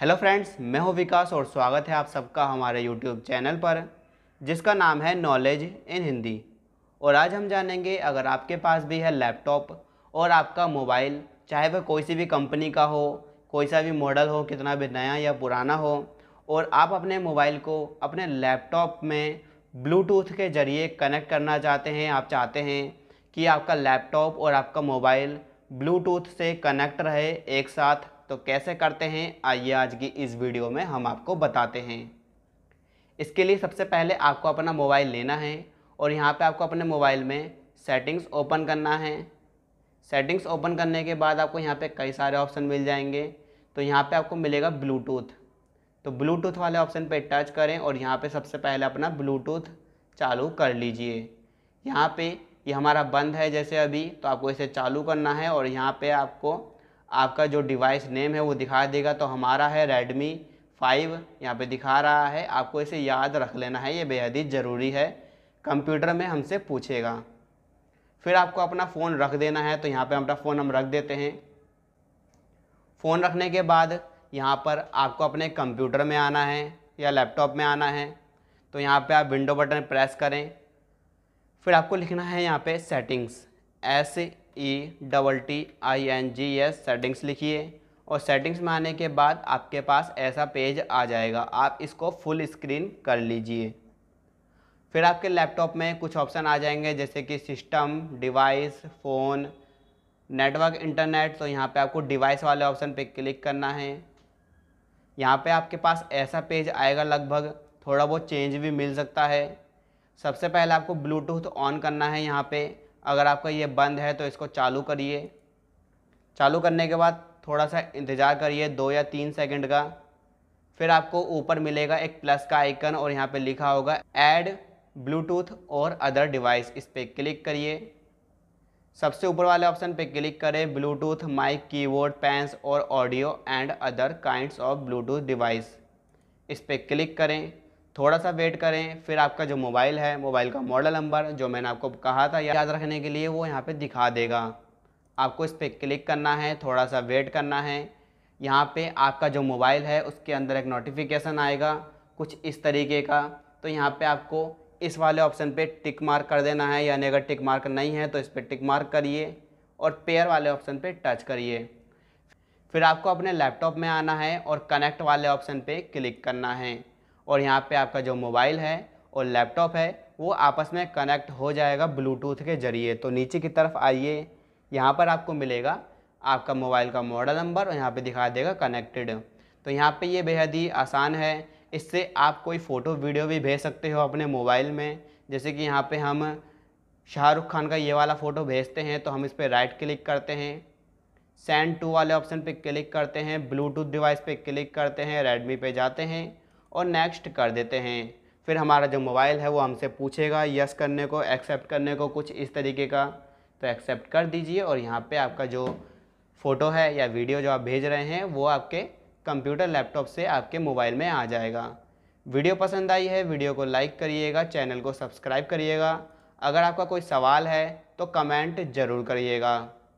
Hello friends, मैं हूं विकास और स्वागत है आप सबका हमारे यूट्यूब चैनल पर जिसका नाम है नॉलेज इन हिंदी। और आज हम जानेंगे अगर आपके पास भी है लैपटॉप और आपका मोबाइल, चाहे वह कोई सी भी कंपनी का हो, कोई सा भी मॉडल हो, कितना भी नया या पुराना हो, और आप अपने मोबाइल को अपने लैपटॉप में ब्लूटूथ के ज़रिए कनेक्ट करना चाहते हैं। आप चाहते हैं कि आपका लैपटॉप और आपका मोबाइल ब्लूटूथ से कनेक्ट रहे एक साथ, तो कैसे करते हैं आइए आज की इस वीडियो में हम आपको बताते हैं। इसके लिए सबसे पहले आपको अपना मोबाइल लेना है और यहाँ पे आपको अपने मोबाइल में सेटिंग्स ओपन करना है। सेटिंग्स ओपन करने के बाद आपको यहाँ पे कई सारे ऑप्शन मिल जाएंगे, तो यहाँ पे आपको मिलेगा ब्लूटूथ, तो ब्लूटूथ वाले ऑप्शन पे टच करें और यहाँ पे सबसे पहले अपना ब्लूटूथ चालू कर लीजिए। यहाँ पर ये हमारा बंद है जैसे अभी, तो आपको इसे चालू करना है और यहाँ पर आपको आपका जो डिवाइस नेम है वो दिखा देगा। तो हमारा है रेडमी फाइव, यहाँ पे दिखा रहा है। आपको इसे याद रख लेना है, ये बेहद ही ज़रूरी है, कंप्यूटर में हमसे पूछेगा। फिर आपको अपना फ़ोन रख देना है, तो यहाँ पे अपना फ़ोन हम रख देते हैं। फ़ोन रखने के बाद यहाँ पर आपको अपने कंप्यूटर में आना है या लैपटॉप में आना है, तो यहाँ पर आप विंडो बटन प्रेस करें। फिर आपको लिखना है यहाँ पर सेटिंग्स, SETTINGS सेटिंग्स लिखिए और सेटिंग्स में आने के बाद आपके पास ऐसा पेज आ जाएगा। आप इसको फुल स्क्रीन कर लीजिए। फिर आपके लैपटॉप में कुछ ऑप्शन आ जाएंगे जैसे कि system, device, phone, network, internet. तो यहाँ पे आपको डिवाइस वाले ऑप्शन पे क्लिक करना है। यहाँ पे आपके पास ऐसा पेज आएगा, लगभग थोड़ा बहुत चेंज भी मिल सकता है। सबसे पहले आपको ब्लूटूथ ऑन करना है। यहाँ पर अगर आपका ये बंद है तो इसको चालू करिए। चालू करने के बाद थोड़ा सा इंतज़ार करिए 2 या 3 सेकंड का। फिर आपको ऊपर मिलेगा एक प्लस का आइकन और यहाँ पे लिखा होगा ऐड ब्लूटूथ और अदर डिवाइस, इस पर क्लिक करिए। सबसे ऊपर वाले ऑप्शन पे क्लिक करें, ब्लूटूथ माइक, कीबोर्ड, पेन्स और audio and other kinds of Bluetooth device, इस पर क्लिक करें। थोड़ा सा वेट करें। फिर आपका जो मोबाइल है, मोबाइल का मॉडल नंबर जो मैंने आपको कहा था याद रखने के लिए, वो यहाँ पे दिखा देगा। आपको इस पर क्लिक करना है, थोड़ा सा वेट करना है। यहाँ पे आपका जो मोबाइल है उसके अंदर एक नोटिफिकेशन आएगा कुछ इस तरीके का, तो यहाँ पे आपको इस वाले ऑप्शन पे टिक मार्क कर देना है, यानी अगर टिक मार्क नहीं है तो इस पर टिक मार्क करिए और पेयर वाले ऑप्शन पर टच करिए। फिर आपको अपने लैपटॉप में आना है और कनेक्ट वाले ऑप्शन पर क्लिक करना है और यहाँ पे आपका जो मोबाइल है और लैपटॉप है वो आपस में कनेक्ट हो जाएगा ब्लूटूथ के ज़रिए। तो नीचे की तरफ आइए, यहाँ पर आपको मिलेगा आपका मोबाइल का मॉडल नंबर और यहाँ पे दिखा देगा कनेक्टेड। तो यहाँ पे ये बेहद ही आसान है, इससे आप कोई फ़ोटो वीडियो भी भेज सकते हो अपने मोबाइल में। जैसे कि यहाँ पे हम शाहरुख खान का ये वाला फ़ोटो भेजते हैं, तो हम इस पर राइट क्लिक करते हैं, सेंड टू वाले ऑप्शन पर क्लिक करते हैं, ब्लूटूथ डिवाइस पर क्लिक करते हैं, रेडमी पे जाते हैं और नेक्स्ट कर देते हैं। फिर हमारा जो मोबाइल है वो हमसे पूछेगा यस करने को, एक्सेप्ट करने को, कुछ इस तरीके का, तो एक्सेप्ट कर दीजिए और यहाँ पे आपका जो फ़ोटो है या वीडियो जो आप भेज रहे हैं वो आपके कंप्यूटर लैपटॉप से आपके मोबाइल में आ जाएगा। वीडियो पसंद आई है, वीडियो को लाइक करिएगा, चैनल को सब्सक्राइब करिएगा। अगर आपका कोई सवाल है तो कमेंट ज़रूर करिएगा।